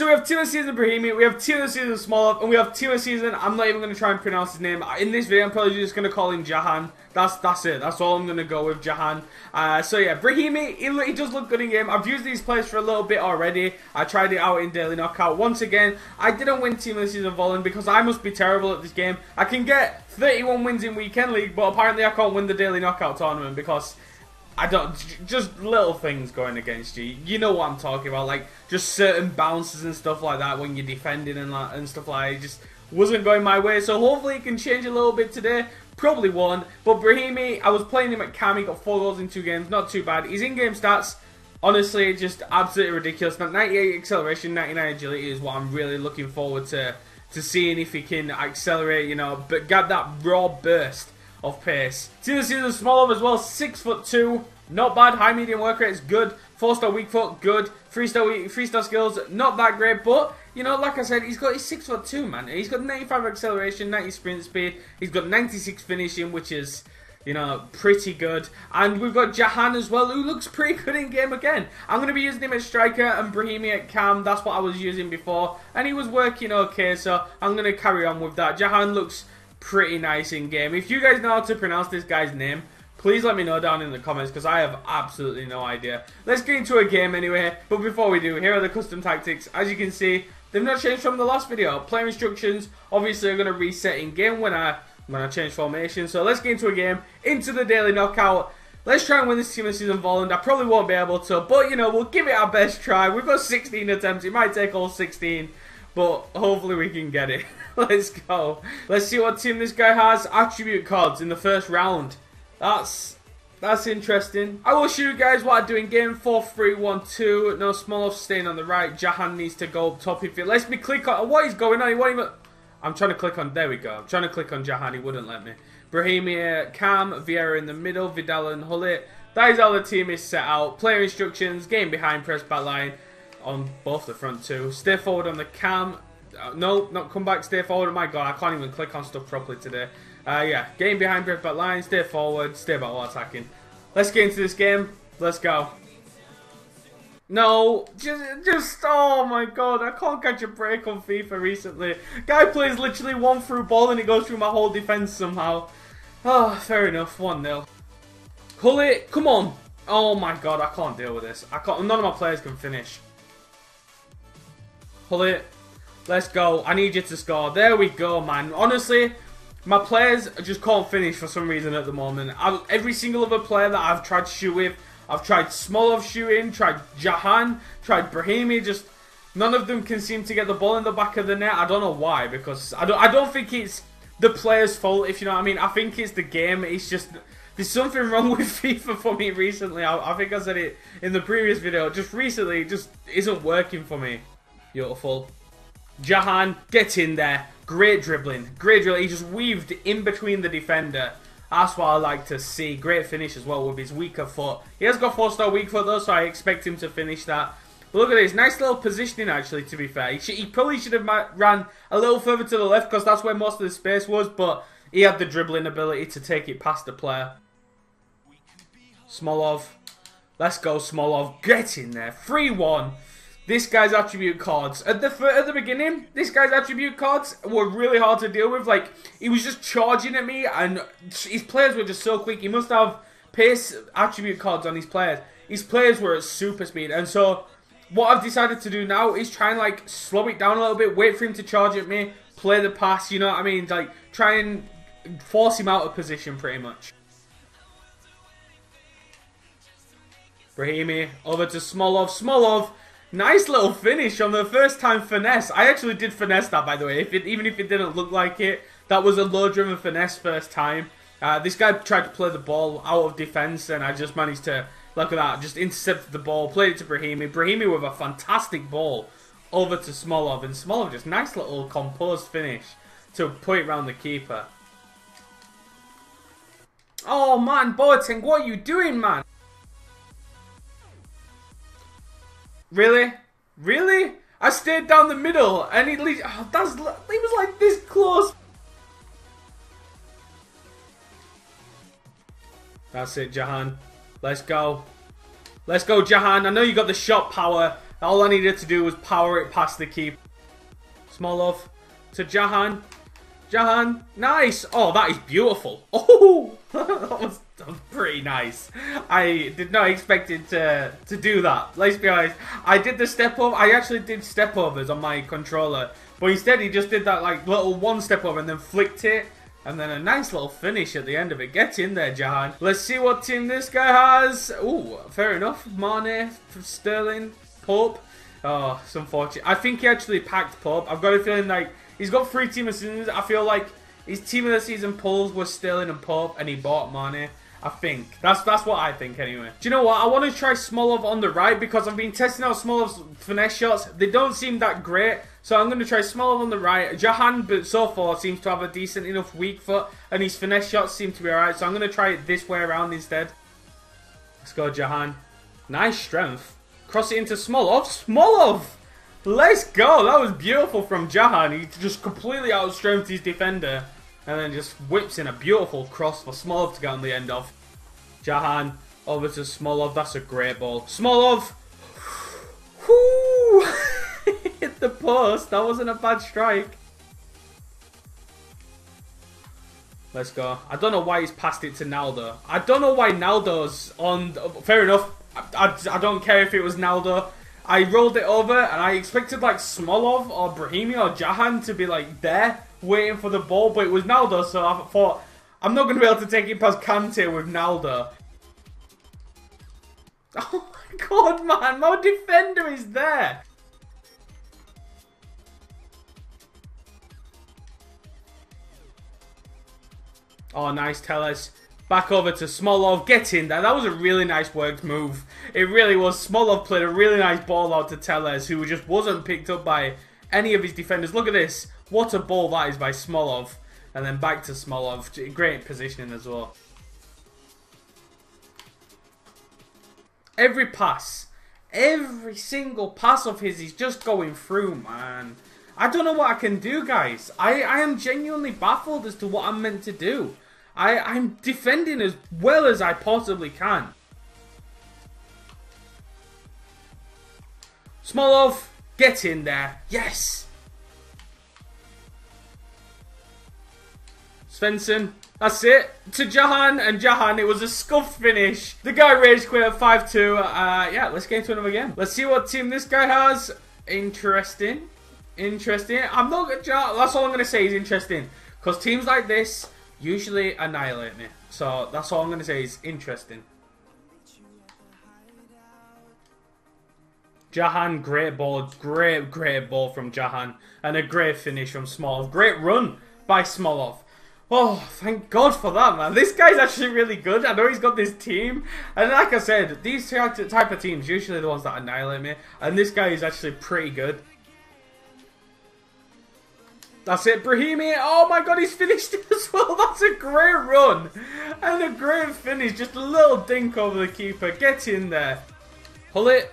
Alright, so we have 2 a season of Brahimi, we have 2 a season of Smolov, and we have 2 a season, I'm not even going to try and pronounce his name. In this video, I'm probably just going to call him Jahan. That's it. That's all I'm going to go with, Jahan. So yeah, Brahimi, he does look good in game. I've used these players for a little bit already. I tried it out in Daily Knockout. Once again, I didn't win Team of the Season Volland because I must be terrible at this game. I can get 31 wins in Weekend League, but apparently I can't win the Daily Knockout tournament because... I don't, just little things going against you. You know what I'm talking about, like just certain bounces and stuff like that when you're defending and stuff like that. It just wasn't going my way. So hopefully it can change a little bit today. Probably won't. But Brahimi, I was playing him at Cam. He got 4 goals in 2 games. Not too bad. His in-game stats, honestly, just absolutely ridiculous. Now, 98 acceleration, 99 agility is what I'm really looking forward to seeing if he can accelerate. You know, but got that raw burst of pace. See the season Smolov as well, 6'2", not bad. High medium work rate is good. 4-star weak foot, good. 3-star skills, not that great, but you know, like I said, he's got his 6'2", man. He's got 95 acceleration, 90 sprint speed. He's got 96 finishing, which is, you know, pretty good. And we've got Jahan as well, who looks pretty good in game again. I'm going to be using him as striker and Brahimi at cam. That's what I was using before, and he was working okay. So I'm going to carry on with that. Jahan looks pretty nice in game. If you guys know how to pronounce this guy's name, please let me know down in the comments because I have absolutely no idea. Let's get into a game anyway, but before we do, here are the custom tactics. As you can see, they've not changed from the last video. Player instructions obviously are going to reset in game when I change formation. So let's get into a game, into the Daily Knockout. Let's try and win this Team of the Season Volland. I probably won't be able to, but you know, we'll give it our best try. We've got 16 attempts. It might take all 16. But hopefully we can get it. Let's go. Let's see what team this guy has. Attribute cards in the first round. That's interesting. I will show you guys what I do in game. 4-3-1-2. No, Smolov staying on the right. Jahan needs to go up top. If it lets me click on... What is going on? He won't even... I'm trying to click on... There we go. I'm trying to click on Jahan. He wouldn't let me. Brahimi, Cam, Vieira in the middle. Vidal and Hullet. That is how the team is set out. Player instructions. Game behind. Press back line. On both the front two. Stay forward on the cam. No, not come back. Stay forward. Oh my god, I can't even click on stuff properly today. Yeah, game behind, break back line. Stay forward. Stay back while attacking. Let's get into this game. Let's go. No, just oh my god, I can't catch a break on FIFA recently. Guy plays literally one through ball and he goes through my whole defense somehow. Oh, fair enough. 1-0. Pull it. Come on. Oh my god, I can't deal with this. I can't. None of my players can finish. Hullet, let's go. I need you to score. There we go, man. Honestly, my players just can't finish for some reason at the moment. Every single other player that I've tried to shoot with, I've tried Smolov shooting, tried Jahan, tried Brahimi, just none of them can seem to get the ball in the back of the net. I don't know why, because I don't think it's the player's fault, if you know what I mean. I think it's the game. It's just... There's something wrong with FIFA for me recently. I think I said it in the previous video. Just recently, it just isn't working for me. Beautiful. Jahan, get in there. Great dribbling. Great dribbling. He just weaved in between the defender. That's what I like to see. Great finish as well with his weaker foot. He has got 4-star weak foot though, so I expect him to finish that. But look at this. Nice little positioning actually, to be fair. He probably should have ran a little further to the left because that's where most of the space was, but he had the dribbling ability to take it past the player. Smolov. Let's go, Smolov. Get in there. 3-1. This guy's attribute cards. At the beginning, this guy's attribute cards were really hard to deal with. Like, he was just charging at me, and his players were just so quick. He must have pace attribute cards on his players. His players were at super speed. And so, what I've decided to do now is try and, like, slow it down a little bit. Wait for him to charge at me. Play the pass, you know what I mean? Like, try and force him out of position, pretty much. Brahimi, over to Smolov. Smolov! Nice little finish on the first time finesse. I actually did finesse that, by the way. Even if it didn't look like it, that was a low-driven finesse first time. This guy tried to play the ball out of defense, and I just managed to, look at that, just intercepted the ball, played it to Brahimi. Brahimi with a fantastic ball over to Smolov, and Smolov just nice little composed finish to put it round the keeper. Oh, man, Boateng, what are you doing, man? Really? Really? I stayed down the middle and he oh, he was like this close. That's it, Jahan. Let's go. Let's go, Jahan. I know you got the shot power. All I needed to do was power it past the keeper. Smolov to Jahan. Jahan, nice. Oh, that is beautiful. Oh, that was pretty nice. I did not expect it to do that. Let's be honest. I did the step over. I actually did step overs on my controller, but instead he just did that like little one step over and then flicked it, and then a nice little finish at the end of it. Get in there, Jahan. Let's see what team this guy has. Ooh, fair enough. Mane, Sterling, Pope. Oh, it's unfortunate. I think he actually packed Pope. I've got a feeling like he's got three team of the season. I feel like his team of the season pulls were Sterling and Pope, and he bought Mane. I think. That's what I think anyway. Do you know what? I want to try Smolov on the right because I've been testing out Smolov's finesse shots. They don't seem that great. So I'm going to try Smolov on the right. Jahan, but so far, seems to have a decent enough weak foot. And his finesse shots seem to be alright. So I'm going to try it this way around instead. Let's go, Jahan. Nice strength. Cross it into Smolov. Smolov! Let's go. That was beautiful from Jahan. He just completely outstrengthed his defender. And then just whips in a beautiful cross for Smolov to get on the end of. Jahan, over to Smolov. That's a great ball. Smolov! Whoo! Hit the post. That wasn't a bad strike. Let's go. I don't know why he's passed it to Naldo. I don't know why Naldo's on... Fair enough. I don't care if it was Naldo. I rolled it over and I expected like Smolov or Brahimi or Jahan to be like there, waiting for the ball, but it was Naldo, so I thought I'm not going to be able to take it past Kante with Naldo. Oh my god, man, my defender is there. Oh, nice, Teles. Back over to Smolov. Get in there. That was a really nice worked move. It really was. Smolov played a really nice ball out to Teles, who just wasn't picked up by any of his defenders. Look at this. What a ball that is by Smolov. And then back to Smolov. Great positioning as well. Every pass. Every single pass of his is just going through, man. I don't know what I can do, guys. I am genuinely baffled as to what I'm meant to do. I'm defending as well as I possibly can. Smolov, get in there. Yes! Svensson, that's it. To Jahan, and Jahan, it was a scuffed finish. The guy rage quit at 5-2. Yeah, let's get into another game. Let's see what team this guy has. Interesting. Interesting. I'm not gonna... That's all I'm gonna say is interesting. Because teams like this usually annihilate me. So that's all I'm going to say is interesting. Jahan, great ball. Great ball from Jahan. And a great finish from Smolov. Great run by Smolov. Oh, thank God for that, man. This guy's actually really good. I know he's got this team. And like I said, these type of teams, usually the ones that annihilate me. And this guy is actually pretty good. That's it, Brahimi. Oh my god, he's finished it as well. That's a great run. And a great finish. Just a little dink over the keeper. Get in there. Hullet.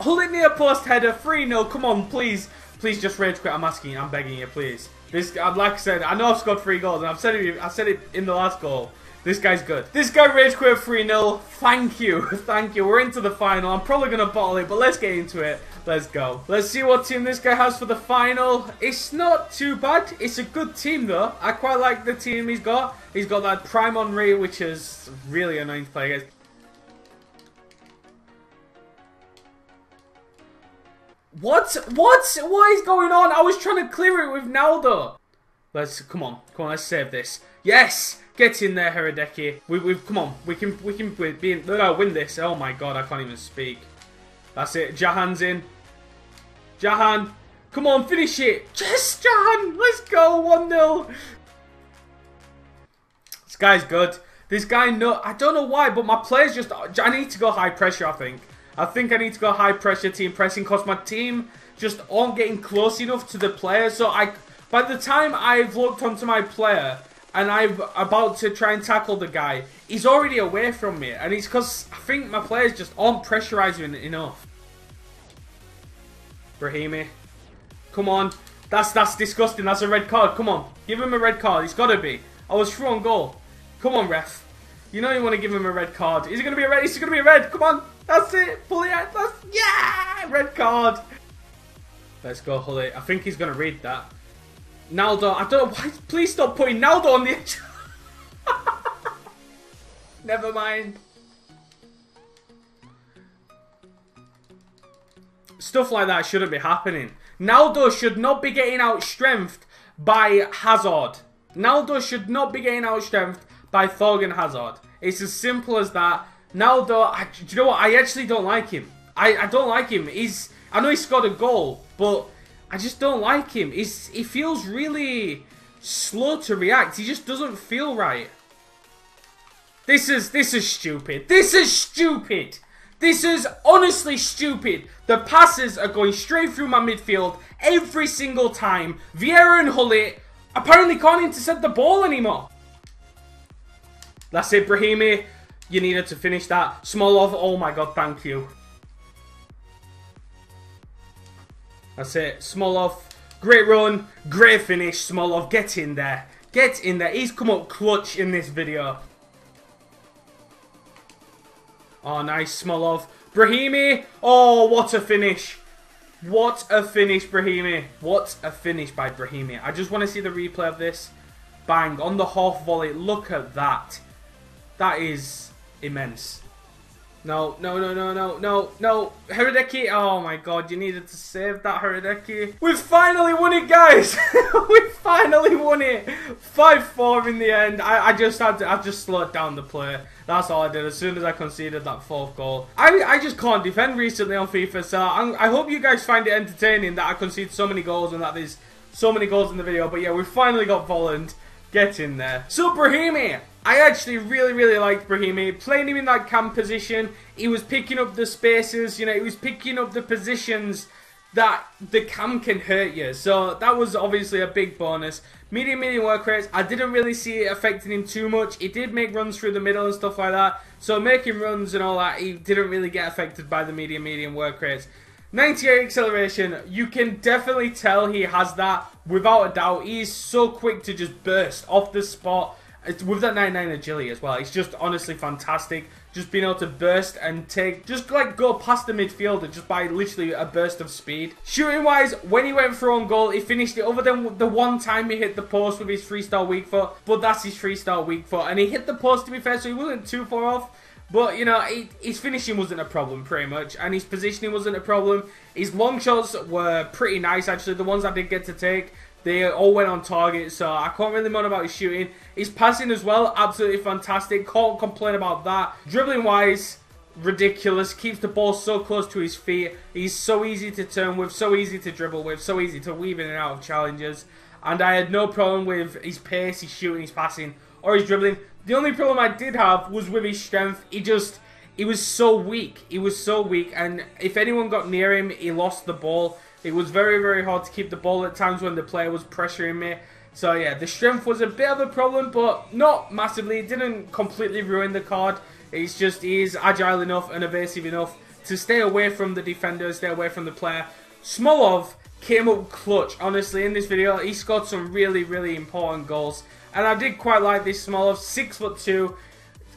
Hullet near post header. 3-0. Come on, please. Please just rage quit. I'm asking you. I'm begging you, please. This, like I said, I know I've scored 3 goals. And I said it in the last goal. This guy's good. This guy rage quit 3-0. Thank you. Thank you. We're into the final. I'm probably going to bottle it, but let's get into it. Let's go. Let's see what team this guy has for the final. It's not too bad. It's a good team, though. I quite like the team he's got. He's got that Prime Henry, which is really annoying to play against. What? What? What is going on? I was trying to clear it with Naldo. Let's... Come on. Come on, let's save this. Yes! Get in there, Heredeki. We've come on. We can win this. Oh my god, I can't even speak. That's it. Jahan's in. Jahan, come on, finish it. Yes, Jahan. Let's go. 1-0. This guy's good. This guy, no, I don't know why, but my players just. I need to go high pressure. I think I need to go high pressure team pressing because my team just aren't getting close enough to the player. So by the time I've looked onto my player. And I'm about to try and tackle the guy. He's already away from me. And it's because I think my players just aren't pressurising enough. Brahimi. Come on. That's disgusting. That's a red card. Come on. Give him a red card. He's got to be. I was through on goal. Come on, ref. You know you want to give him a red card. Is it going to be a red? Is it going to be a red? Come on. That's it. Pull it out. That's... Yeah! Red card. Let's go, Hullet. I think he's going to read that. Naldo. I don't know why. Please stop putting Naldo on the edge. Never mind. Stuff like that shouldn't be happening. Naldo should not be getting outstrengthed by Hazard. Naldo should not be getting outstrengthed by Thorgan Hazard. It's as simple as that. Naldo, do you know what? I actually don't like him. I don't like him. I know he scored a goal, but I just don't like him. He feels really slow to react. He just doesn't feel right. This is stupid. This is stupid. This is honestly stupid. The passes are going straight through my midfield every single time. Vieira and Hullet apparently can't intercept the ball anymore. That's it, Brahimi. You needed to finish that. Smolov, oh my god, thank you. That's it, Smolov. Great run, great finish, Smolov. Get in there. Get in there. He's come up clutch in this video. Oh, nice, Smolov. Brahimi. Oh, what a finish. What a finish, Brahimi. What a finish by Brahimi. I just want to see the replay of this. Bang, on the half volley. Look at that. That is immense. No, no, no, no, no, no, no. Heredeki. Oh, my God. You needed to save that, Heredeki. We've finally won it, guys. We've finally won it. 5-4 in the end. I just slowed down the play. That's all I did as soon as I conceded that fourth goal. I just can't defend recently on FIFA, so I hope you guys find it entertaining that I concede so many goals and that there's so many goals in the video. But yeah, we finally got Volland. Get in there. So, Brahimi. I actually really liked Brahimi. Playing him in that cam position, he was picking up the spaces, you know, he was picking up the positions that the cam can hurt you. So that was obviously a big bonus. Medium work rates, I didn't really see it affecting him too much. He did make runs through the middle and stuff like that. So making runs and all that, he didn't really get affected by the medium work rates. 98 acceleration, you can definitely tell he has that without a doubt. He is so quick to just burst off the spot. With that 99 agility as well, it's just honestly fantastic. Just being able to burst and take, just like go past the midfielder just by literally a burst of speed. Shooting wise, when he went for own goal, he finished it other than the one time he hit the post with his 3-star weak foot. But that's his 3-star weak foot. And he hit the post to be fair, so he wasn't too far off. But, you know, his finishing wasn't a problem, pretty much. And his positioning wasn't a problem. His long shots were pretty nice, actually. The ones I did get to take, they all went on target. So, I can't really moan about his shooting. His passing as well, absolutely fantastic. Can't complain about that. Dribbling-wise, ridiculous. Keeps the ball so close to his feet. He's so easy to turn with, so easy to dribble with, so easy to weave in and out of challenges. And I had no problem with his pace, his shooting, his passing, or his dribbling. The only problem I did have was with his strength. He was so weak. He was so weak. And if anyone got near him, he lost the ball. It was very hard to keep the ball at times when the player was pressuring me. So yeah, the strength was a bit of a problem, but not massively. It didn't completely ruin the card. It's just he is agile enough and evasive enough to stay away from the defender, stay away from the player. Smolov came up clutch, honestly, in this video. He scored some really important goals. And I did quite like this Smolov. 6'2",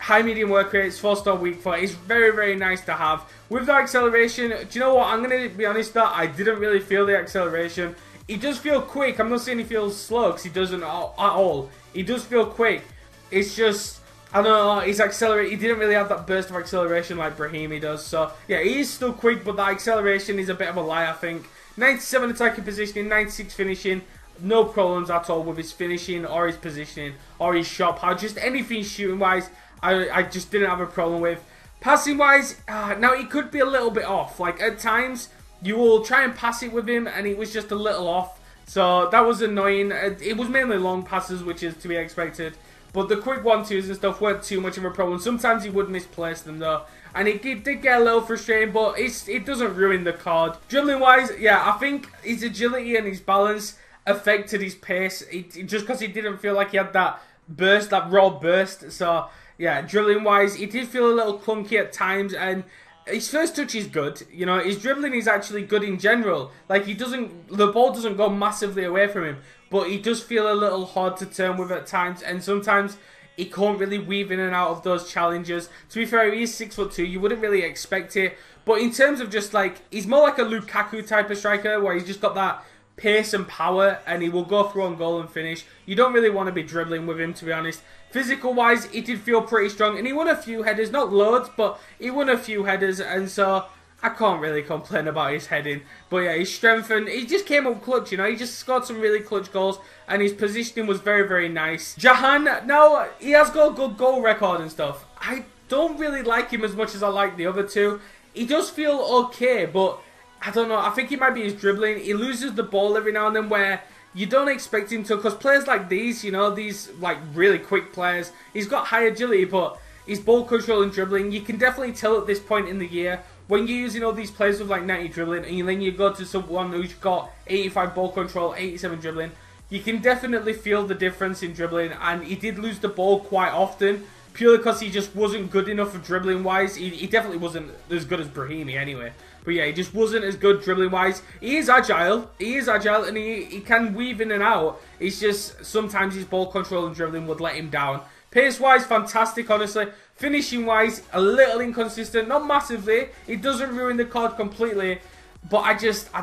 high medium work rates, 4-star weak foot. It's very nice to have. With that acceleration, do you know what? I'm going to be honest that I didn't really feel the acceleration. He does feel quick. I'm not saying he feels slow because he doesn't at all. He does feel quick. It's just, I don't know, he's accelerating. He didn't really have that burst of acceleration like Brahimi does. So, yeah, he is still quick, but that acceleration is a bit of a lie, I think. 97 attacking positioning, 96 finishing. No problems at all with his finishing or his positioning or his shot power. Just anything shooting-wise, I just didn't have a problem with. Passing-wise, now he could be a little bit off. Like, at times, you will try and pass it with him, and it was just a little off. So, that was annoying. It was mainly long passes, which is to be expected. But the quick 1-2s and stuff weren't too much of a problem. Sometimes he would misplace them, though. And it did get a little frustrating, but it doesn't ruin the card. Dribbling-wise, yeah, I think his agility and his balance affected his pace, just because he didn't feel like he had that burst, that raw burst. So yeah, dribbling wise, he did feel a little clunky at times, and his first touch is good. You know, his dribbling is actually good in general. Like, the ball doesn't go massively away from him, but he does feel a little hard to turn with at times, and sometimes He can't really weave in and out of those challenges. To be fair, he is 6'2". You wouldn't really expect it. But in terms of just like, he's more like a Lukaku type of striker where he's just got that pace and power, and he will go through on goal and finish. You don't really want to be dribbling with him, to be honest. Physical-wise, he did feel pretty strong, and he won a few headers. Not loads, but he won a few headers, and so I can't really complain about his heading. But yeah, his strength, and he just came up clutch, you know. He just scored some really clutch goals, and his positioning was very, very nice. Jahan, now, he has got a good goal record and stuff. I don't really like him as much as I like the other two. He does feel okay, but I don't know, I think it might be his dribbling. He loses the ball every now and then where you don't expect him to, because players like these, you know, these like really quick players, he's got high agility, but his ball control and dribbling, you can definitely tell at this point in the year, when you're using all these players with like 90 dribbling, and then you go to someone who's got 85 ball control, 87 dribbling, you can definitely feel the difference in dribbling, and he did lose the ball quite often, purely because he just wasn't good enough for dribbling-wise. He definitely wasn't as good as Brahimi anyway. But yeah, he just wasn't as good dribbling-wise. He is agile. He is agile, and he can weave in and out. It's just sometimes his ball control and dribbling would let him down. Pace-wise, fantastic, honestly. Finishing-wise, a little inconsistent. Not massively. It doesn't ruin the card completely. But I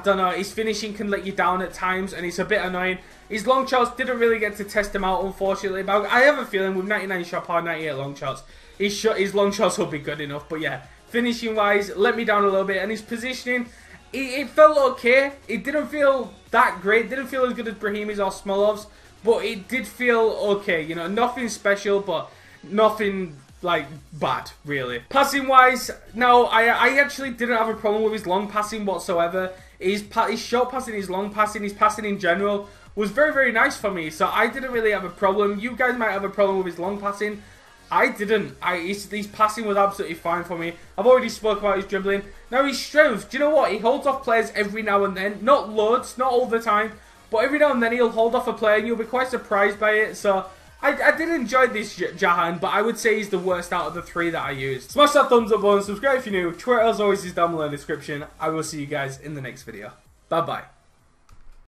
don't know, his finishing can let you down at times, and it's a bit annoying. His long shots didn't really get to test him out, unfortunately, but I have a feeling with 99 shot power, 98 long shots, his long shots will be good enough. But yeah, finishing-wise, let me down a little bit, and his positioning, it felt okay. It didn't feel that great, didn't feel as good as Brahimi's or Smolov's, but it did feel okay, you know, nothing special, but nothing like bad, really. Passing wise, no, I actually didn't have a problem with his long passing whatsoever. His short passing, his long passing, his passing in general was very, very nice for me. So I didn't really have a problem. You guys might have a problem with his long passing. I didn't. His passing was absolutely fine for me. I've already spoke about his dribbling. Now his strength. Do you know what? He holds off players every now and then. Not loads, not all the time, but every now and then he'll hold off a player, and you'll be quite surprised by it. So I did enjoy this Jahan, but I would say he's the worst out of the three that I used. Smash that thumbs up button, subscribe if you're new. Twitter as always is down below in the description. I will see you guys in the next video. Bye bye.